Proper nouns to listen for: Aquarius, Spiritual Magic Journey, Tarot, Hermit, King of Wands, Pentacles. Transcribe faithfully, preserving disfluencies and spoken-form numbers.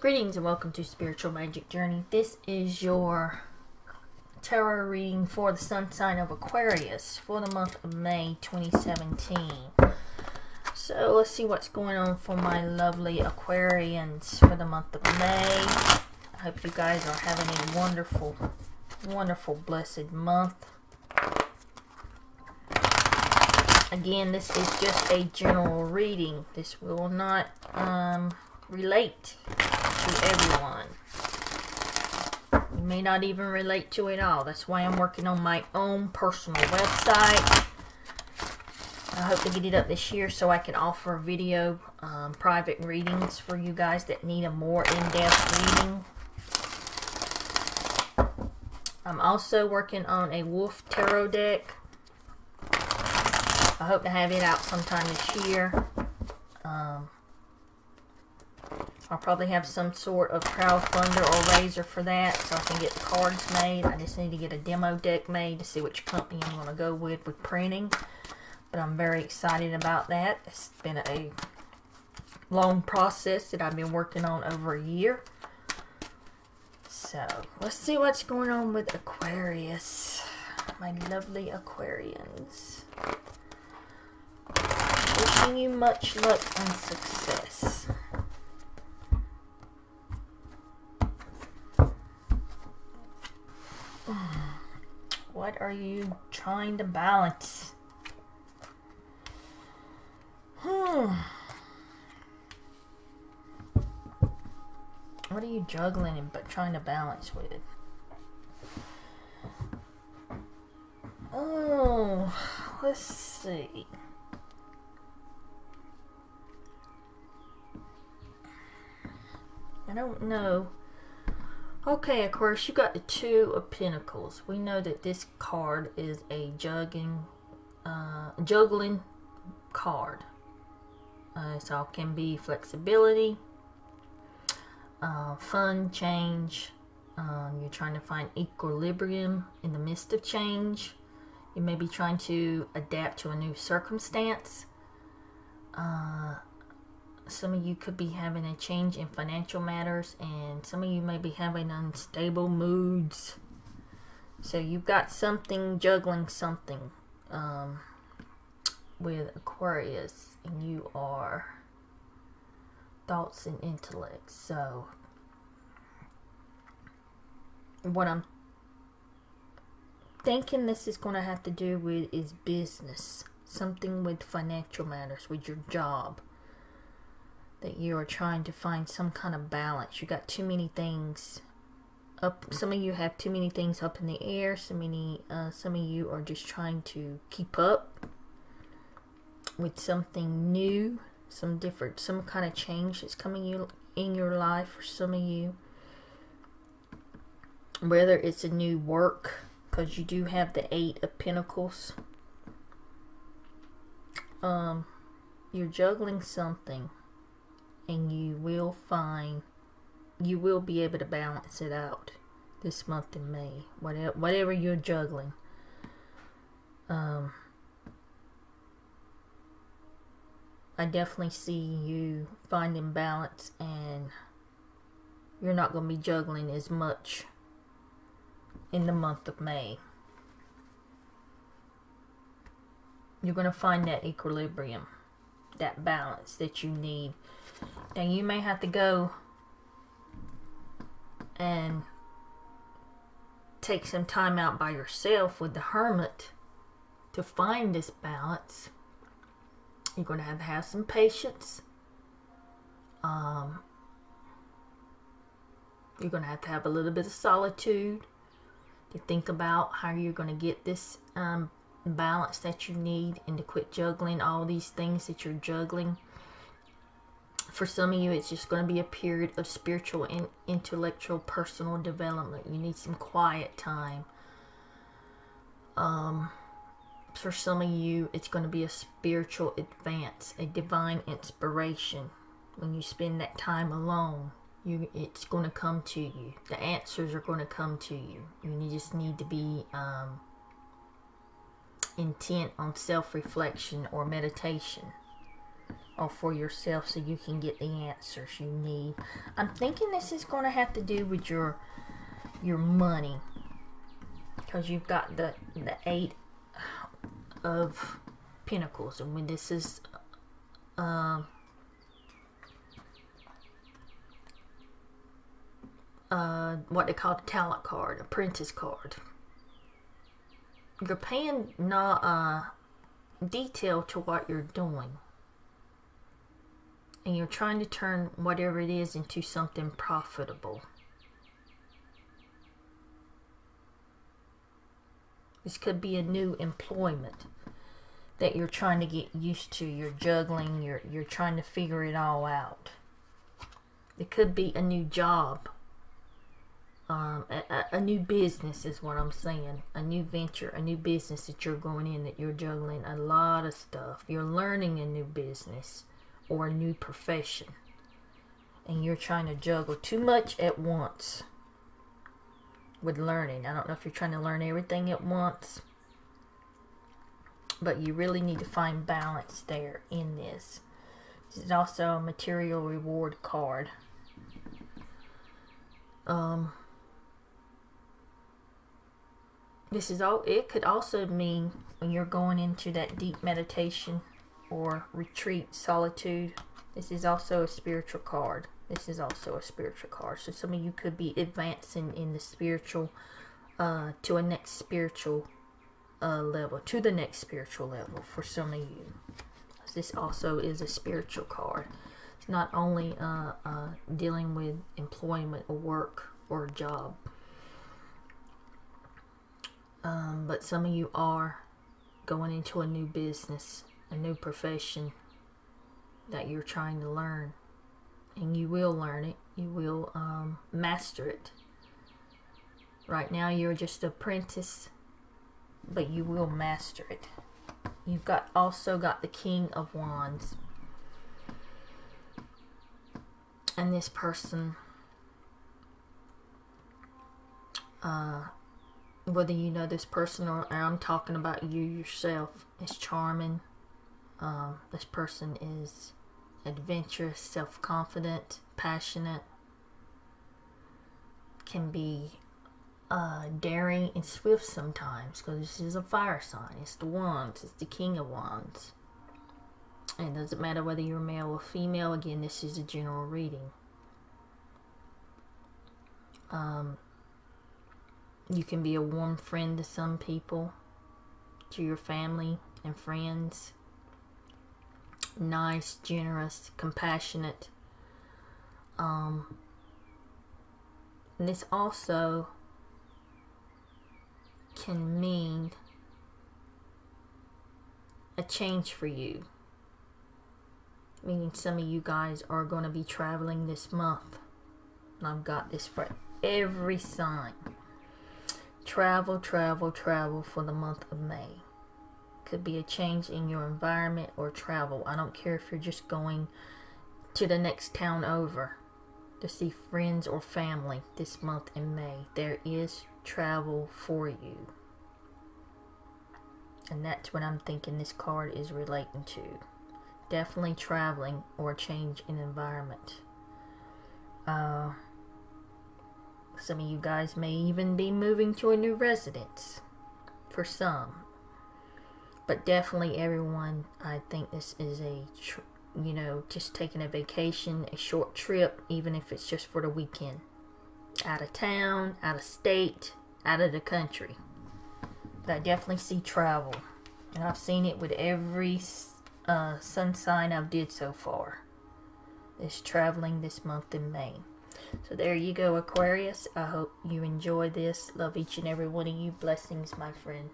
Greetings and welcome to Spiritual Magic Journey. This is your tarot reading for the sun sign of Aquarius for the month of May twenty seventeen. So let's see what's going on for my lovely Aquarians for the month of May. I hope you guys are having a wonderful, wonderful, blessed month. Again, this is just a general reading. This will not um, relate to everyone. You may not even relate to it all. That's why I'm working on my own personal website. I hope to get it up this year so I can offer video um, private readings for you guys that need a more in-depth reading. I'm also working on a wolf tarot deck. I hope to have it out sometime this year. Um, I'll probably have some sort of crowdfunder or raiser for that so I can get the cards made. I just need to get a demo deck made to see which company I'm going to go with with printing. But I'm very excited about that. It's been a long process that I've been working on over a year. So, let's see what's going on with Aquarius. My lovely Aquarians. Wishing you much luck and success. What are you trying to balance? Hmm. What are you juggling and but trying to balance with? Oh, let's see. I don't know. Okay, of course, you got the Two of Pentacles. We know that this card is a juggling, uh, juggling card. Uh, it's all can be flexibility, uh, fun, change. Um, you're trying to find equilibrium in the midst of change. You may be trying to adapt to a new circumstance. Uh, some of you could be having a change in financial matters, and some of you may be having unstable moods. So you've got something juggling something um, with Aquarius, and you are thoughts and intellect. So what I'm thinking this is going to have to do with is business, something with financial matters, with your job, that you are trying to find some kind of balance. You got too many things up. Some of you have too many things up in the air. So many uh, some of you are just trying to keep up with something new, some different, some kind of change that's coming you in your life for some of you. Whether it's a new work, because you do have the Eight of Pentacles. Um, you're juggling something, and you will find, you will be able to balance it out this month in May. Whatever, whatever you're juggling. Um. I definitely see you finding balance, and you're not going to be juggling as much in the month of May. You're going to find that equilibrium, that balance that you need. Now you may have to go and take some time out by yourself with the Hermit to find this balance. You're going to have to have some patience. Um, you're going to have to have a little bit of solitude to think about how you're going to get this um, balance that you need, and to quit juggling all these things that you're juggling. For some of you, it's just going to be a period of spiritual and intellectual personal development. You need some quiet time. Um... For some of you, it's going to be a spiritual advance, a divine inspiration. When you spend that time alone, you it's going to come to you. The answers are going to come to you. You just need to be um, intent on self-reflection or meditation or for yourself so you can get the answers you need. I'm thinking this is going to have to do with your your money, because you've got the the eight of Pentacles, and when this is um uh, uh what they call the talent card, apprentice card, you're paying no uh detail to what you're doing, and you're trying to turn whatever it is into something profitable. This could be a new employment that you're trying to get used to. You're juggling, you're, you're trying to figure it all out. It could be a new job, um, a, a new business is what I'm saying. A new venture, a new business that you're going in, that you're juggling a lot of stuff. You're learning a new business or a new profession, and you're trying to juggle too much at once with learning. I don't know if you're trying to learn everything at once, but you really need to find balance there in this. This is also a material reward card. Um, this is all. It could also mean when you're going into that deep meditation or retreat, solitude. This is also a spiritual card. This is also a spiritual card. So some of you could be advancing in the spiritual, uh, to a next spiritual uh, level, to the next spiritual level for some of you. This also is a spiritual card. It's not only uh, uh, dealing with employment or work or a job, um, but some of you are going into a new business, a new profession that you're trying to learn. And you will learn it. You will um, master it. Right now you're just an apprentice, but you will master it. You've got also got the King of Wands. And this person, uh, whether you know this person or, or I'm talking about you yourself, is charming. Uh, this person is adventurous, self-confident, passionate, can be uh, daring and swift sometimes, because this is a fire sign. It's the Wands. It's the King of Wands. And it doesn't matter whether you're male or female. Again, this is a general reading. Um, you can be a warm friend to some people, to your family and friends. Nice, generous, compassionate. Um, and this also can mean a change for you. Meaning some of you guys are going to be traveling this month. And I've got this for every sign. Travel, travel, travel for the month of May. Could be a change in your environment or travel. I don't care if you're just going to the next town over to see friends or family this month in May. There is travel for you. And that's what I'm thinking this card is relating to. Definitely traveling or change in environment. Uh, some of you guys may even be moving to a new residence for some. But definitely everyone, I think this is a, tr you know, just taking a vacation, a short trip, even if it's just for the weekend. Out of town, out of state, out of the country. But I definitely see travel. And I've seen it with every uh, sun sign I've did so far. It's traveling this month in May. So there you go, Aquarius. I hope you enjoy this. Love each and every one of you. Blessings, my friend.